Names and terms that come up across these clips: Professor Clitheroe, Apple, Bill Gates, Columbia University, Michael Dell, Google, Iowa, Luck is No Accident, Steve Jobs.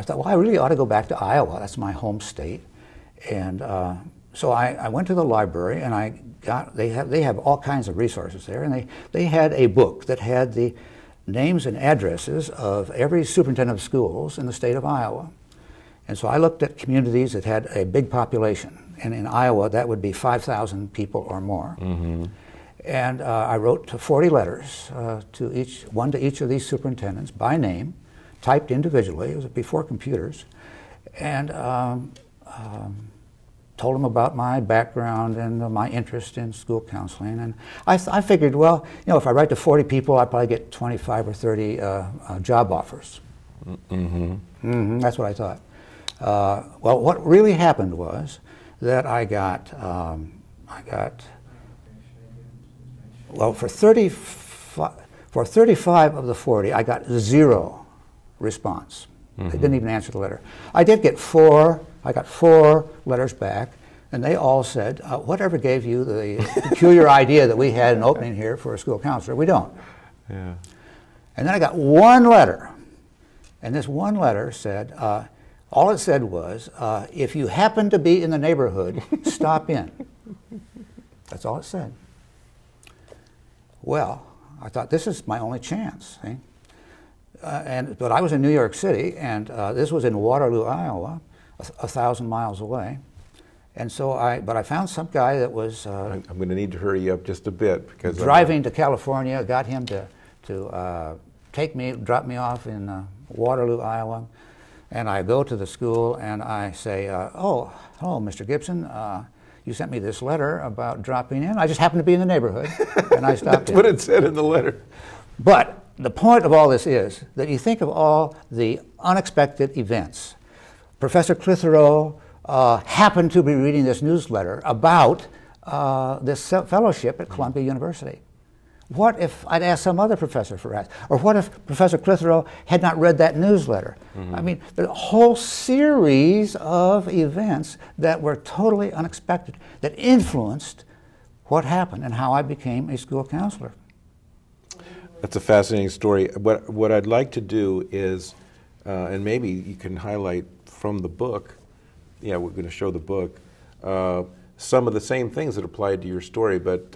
I thought, well, I really ought to go back to Iowa. That's my home state. And so I went to the library, and I got, they have all kinds of resources there, and they had a book that had the names and addresses of every superintendent of schools in the state of Iowa. And so I looked at communities that had a big population, and in Iowa that would be 5,000 people or more. Mm-hmm. And I wrote 40 letters, one to each of these superintendents by name, typed individually. It was before computers, and told them about my background and my interest in school counseling. And I figured, well, you know, if I write to 40 people, I probably get 25 or 30 job offers. Mm-hmm. Mm-hmm, that's what I thought. Well, what really happened was that I got, well, for 35 of the 40, I got zero response. Mm-hmm. They didn't even answer the letter. I did get I got four letters back, and they all said, whatever gave you the peculiar idea that we had an opening here for a school counselor, we don't. Yeah. And then I got one letter, and this one letter said, all it said was, if you happen to be in the neighborhood, stop in. That's all it said. Well, I thought, this is my only chance. Eh? But I was in New York City, and this was in Waterloo, Iowa, 1,000 miles away, and so I found some guy that was... I'm going to need to hurry you up just a bit, because... Driving to California, got him to drop me off in Waterloo, Iowa, and I go to the school, and I say, oh, hello, Mr. Gibson, you sent me this letter about dropping in. I just happened to be in the neighborhood, and I stopped. That's what it said in the letter. But the point of all this is that you think of all the unexpected events. Professor Clitheroe happened to be reading this newsletter about this fellowship at Columbia University. What if I'd asked some other professor for that? Or what if Professor Clitheroe had not read that newsletter? Mm-hmm. I mean, the whole series of events that were totally unexpected that influenced what happened and how I became a school counselor. That's a fascinating story. What I'd like to do is, and maybe you can highlight from the book, yeah, we're going to show the book, some of the same things that applied to your story, but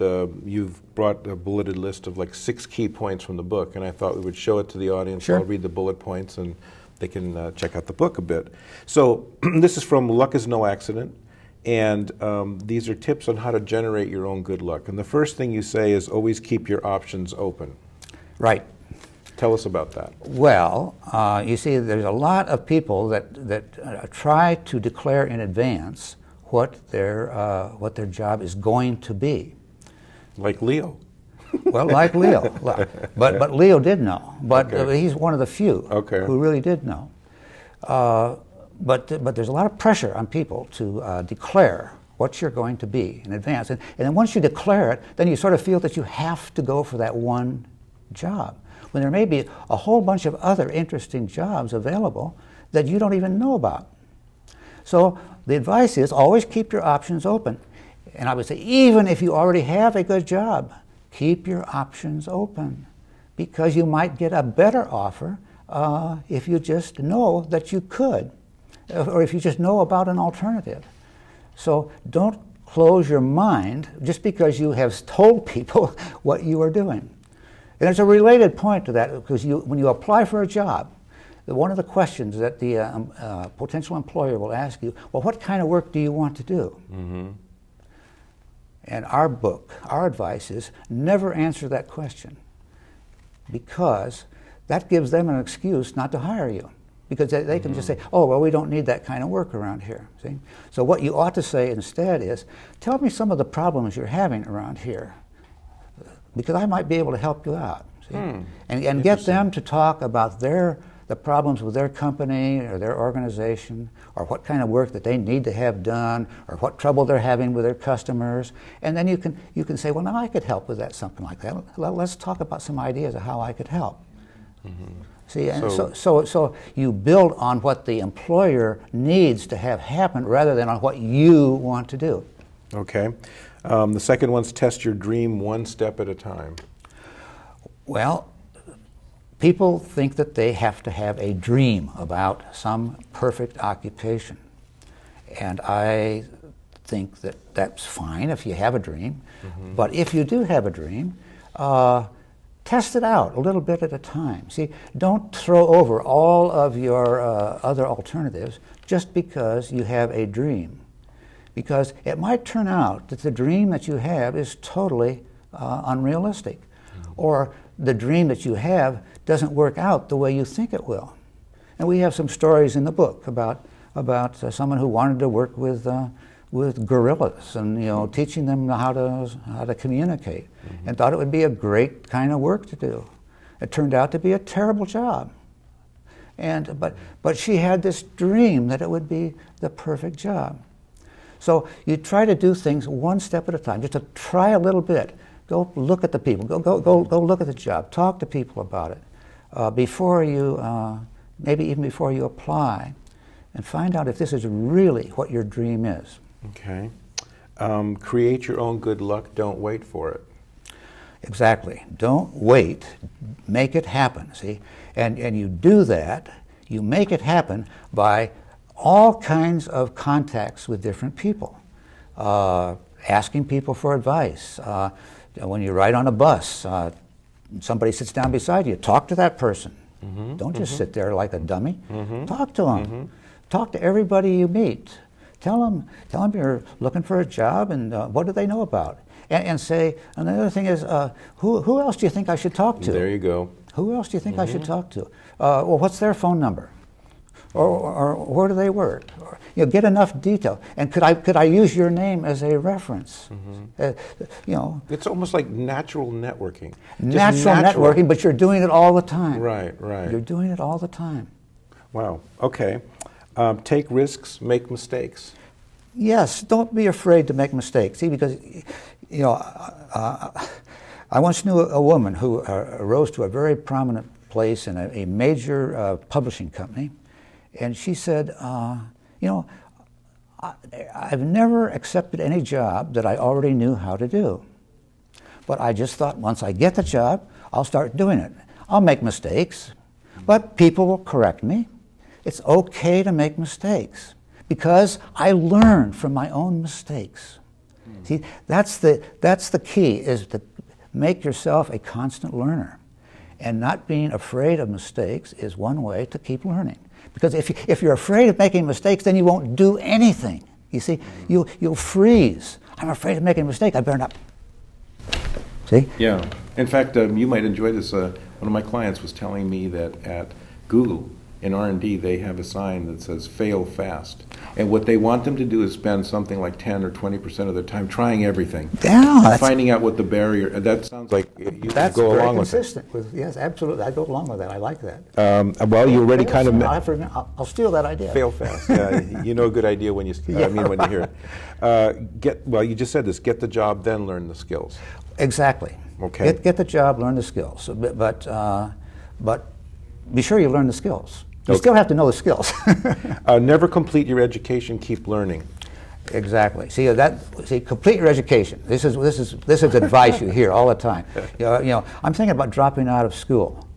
you've brought a bulleted list of like 6 key points from the book, and I thought we would show it to the audience. Sure. I'll read the bullet points, and they can check out the book a bit. So this is from Luck is No Accident, and these are tips on how to generate your own good luck. And the first thing you say is always keep your options open. Right. Tell us about that. Well, you see, there's a lot of people that try to declare in advance what their job is going to be. Like Leo. Well, like Leo. But Leo did know. But okay. He's one of the few who really did know. But there's a lot of pressure on people to declare what you're going to be in advance. And then once you declare it, then you sort of feel that you have to go for that one job, when there may be a whole bunch of other interesting jobs available that you don't even know about. So the advice is always keep your options open. And I would say even if you already have a good job, keep your options open, because you might get a better offer if you just know that you could, or if you just know about an alternative. So don't close your mind just because you have told people what you are doing. And there's a related point to that, because when you apply for a job, one of the questions that the potential employer will ask you, well, what kind of work do you want to do? Mm-hmm. And our advice is never answer that question, because that gives them an excuse not to hire you, because they can just say, oh, well, we don't need that kind of work around here. See? So what you ought to say instead is, tell me some of the problems you're having around here, because I might be able to help you out, see? And get them to talk about the problems with their company or their organization, or what kind of work that they need to have done, or what trouble they're having with their customers. And then you can say, well, now I could help with that, something like that. Let's talk about some ideas of how I could help. Mm-hmm. See, and so you build on what the employer needs to have happen rather than on what you want to do. Okay. The second one's test your dream one step at a time. Well, people think that they have to have a dream about some perfect occupation. And I think that that's fine if you have a dream. Mm-hmm. But if you do have a dream, test it out a little bit at a time. See, don't throw over all of your other alternatives just because you have a dream. Because it might turn out that the dream that you have is totally unrealistic. Mm-hmm. Or the dream that you have doesn't work out the way you think it will. And we have some stories in the book about someone who wanted to work with gorillas and, you know, teaching them how to communicate, mm-hmm. and thought it would be a great kind of work to do. It turned out to be a terrible job. And but she had this dream that it would be the perfect job. So you try to do things one step at a time, just to try a little bit. Go look at the people, go look at the job, talk to people about it before you, maybe even before you apply, and find out if this is really what your dream is. Okay. Create your own good luck. Don't wait for it. Exactly. Don't wait. Make it happen, see? And you do that, you make it happen by all kinds of contacts with different people. Asking people for advice. When you ride on a bus, somebody sits down beside you, talk to that person. Mm-hmm. Don't just mm-hmm. sit there like a dummy. Mm-hmm. Talk to them. Mm-hmm. Talk to everybody you meet. Tell them you're looking for a job and what do they know about? And say, and the other thing is, who else do you think I should talk to? There you go. Who else do you think mm-hmm. I should talk to? Well, what's their phone number? Or where do they work? Or, you know, get enough detail. And could I use your name as a reference? Mm-hmm. You know, it's almost like natural networking. Natural networking, but you're doing it all the time. Right, right. You're doing it all the time. Wow. Okay. Take risks. Make mistakes. Yes. Don't be afraid to make mistakes. See, because you know, I once knew a woman who rose to a very prominent place in a major publishing company. And she said, you know, I've never accepted any job that I already knew how to do. But I just thought once I get the job, I'll start doing it. I'll make mistakes, but people will correct me. It's okay to make mistakes because I learned from my own mistakes. Mm. See, that's the key, is to make yourself a constant learner. And not being afraid of mistakes is one way to keep learning. Because if you're afraid of making mistakes, then you won't do anything. You see, you'll freeze. I'm afraid of making a mistake. I better not. See? Yeah. In fact, you might enjoy this. One of my clients was telling me that at Google in R&D they have a sign that says "fail fast," and what they want them to do is spend something like 10% or 20% of their time trying everything. Yeah. Finding out what the barrier. That sounds like you go along with it. That's very consistent. Yes, absolutely. I go along with that. I like that. Well, you already kind of. I'll steal that idea. Fail fast. You know, a good idea when you. I mean, when you hear it. Well, you just said this. Get the job, then learn the skills. Exactly. Okay. Get the job, learn the skills, but be sure you learn the skills. You okay. still have to know the skills. Never complete your education. Keep learning. Exactly. See that. See, complete your education. This is advice you hear all the time. You know, I'm thinking about dropping out of school.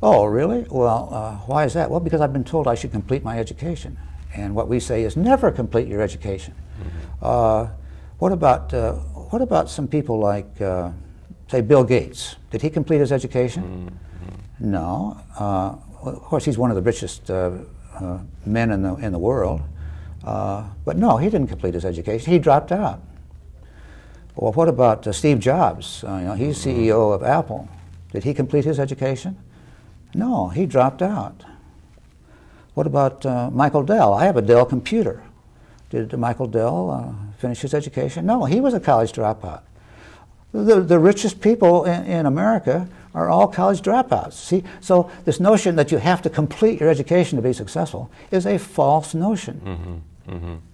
Oh, really? Well, why is that? Well, because I've been told I should complete my education, and what we say is never complete your education. Mm-hmm. What about some people like say Bill Gates? Did he complete his education? Mm-hmm. No. Of course, he's one of the richest men in the world. But no, he didn't complete his education. He dropped out. Well, what about Steve Jobs? You know, he's CEO of Apple. Did he complete his education? No, he dropped out. What about Michael Dell? I have a Dell computer. Did Michael Dell finish his education? No, he was a college dropout. The richest people in America are all college dropouts. See, so this notion that you have to complete your education to be successful is a false notion. Mm-hmm. Mm-hmm.